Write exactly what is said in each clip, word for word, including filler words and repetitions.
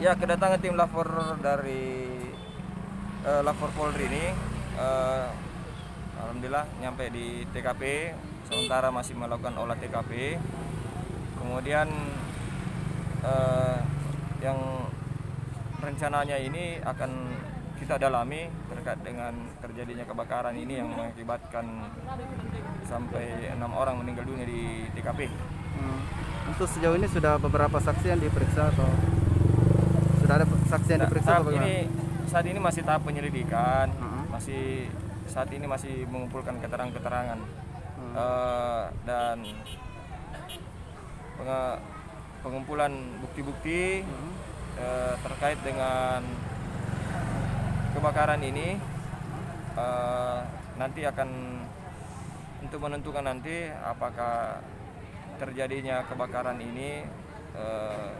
Ya, kedatangan tim Labfor dari eh, Labfor Polri ini eh, alhamdulillah nyampe di T K P. Sementara masih melakukan olah T K P. Kemudian eh, yang rencananya ini akan kita dalami terkait dengan terjadinya kebakaran ini yang mengakibatkan sampai enam orang meninggal dunia di T K P. Hmm. Untuk sejauh ini sudah beberapa saksi yang diperiksa atau ada saksi yang diperiksa? Ini saat ini masih tahap penyelidikan, uh-huh. masih saat ini masih mengumpulkan keterangan-keterangan uh-huh. uh, dan penge- pengumpulan bukti-bukti uh-huh. uh, terkait dengan kebakaran ini. Uh, nanti akan untuk menentukan nanti apakah terjadinya kebakaran ini Uh,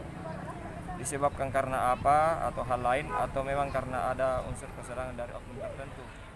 disebabkan karena apa atau hal lain atau memang karena ada unsur keserangan dari oknum tertentu.